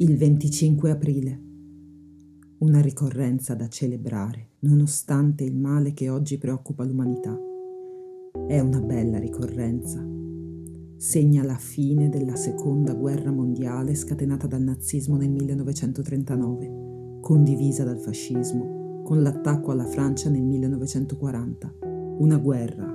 il 25 aprile. Una ricorrenza da celebrare, nonostante il male che oggi preoccupa l'umanità. È una bella ricorrenza. Segna la fine della seconda guerra mondiale scatenata dal nazismo nel 1939, condivisa dal fascismo, con l'attacco alla Francia nel 1940. Una guerra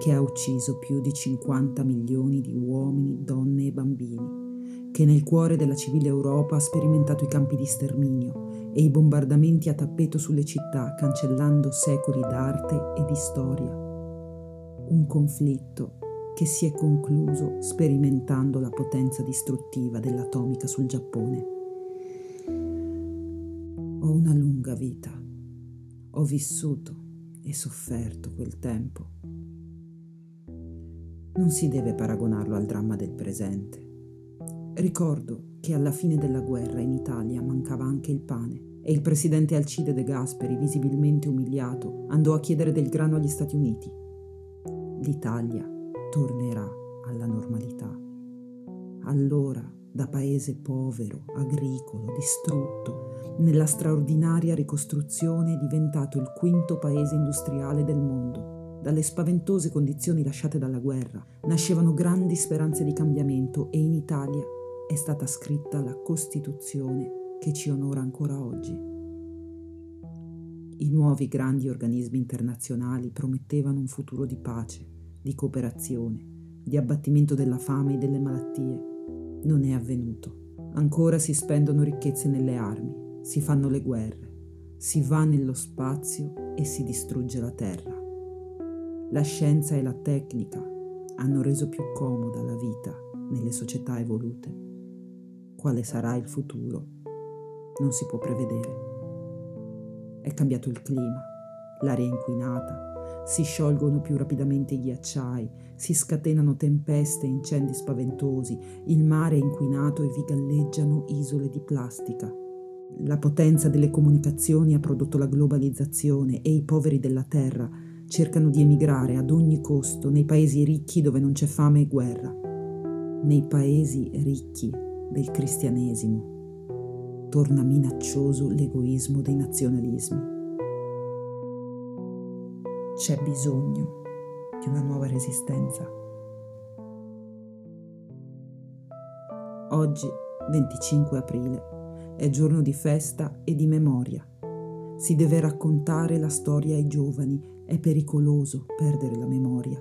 che ha ucciso più di 50 milioni di uomini, donne e bambini, che nel cuore della civile Europa ha sperimentato i campi di sterminio e i bombardamenti a tappeto sulle città, cancellando secoli d'arte e di storia. Un conflitto che si è concluso sperimentando la potenza distruttiva dell'atomica sul Giappone. Ho una lunga vita. Ho vissuto e sofferto quel tempo. Non si deve paragonarlo al dramma del presente. Ricordo che alla fine della guerra in Italia mancava anche il pane e il presidente Alcide De Gasperi, visibilmente umiliato, andò a chiedere del grano agli Stati Uniti. L'Italia tornerà alla normalità. Allora, da paese povero, agricolo, distrutto, nella straordinaria ricostruzione è diventato il quinto paese industriale del mondo. Dalle spaventose condizioni lasciate dalla guerra nascevano grandi speranze di cambiamento e in Italia è stata scritta la Costituzione che ci onora ancora oggi. I nuovi grandi organismi internazionali promettevano un futuro di pace, di cooperazione, di abbattimento della fame e delle malattie. Non è avvenuto. Ancora si spendono ricchezze nelle armi, si fanno le guerre, si va nello spazio e si distrugge la terra. La scienza e la tecnica hanno reso più comoda la vita nelle società evolute. Quale sarà il futuro? Non si può prevedere. È cambiato il clima, l'aria è inquinata, si sciolgono più rapidamente i ghiacciai, si scatenano tempeste e incendi spaventosi, il mare è inquinato e vi galleggiano isole di plastica. La potenza delle comunicazioni ha prodotto la globalizzazione e i poveri della terra cercano di emigrare ad ogni costo nei paesi ricchi dove non c'è fame e guerra, nei paesi ricchi del cristianesimo. Torna minaccioso l'egoismo dei nazionalismi. C'è bisogno di una nuova resistenza. Oggi, 25 aprile, è giorno di festa e di memoria. Si deve raccontare la storia ai giovani, è pericoloso perdere la memoria.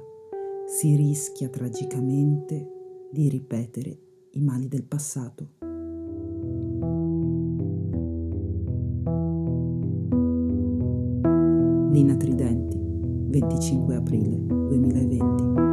Si rischia tragicamente di ripetere i mali del passato. Lina Tridenti, 25 aprile 2020.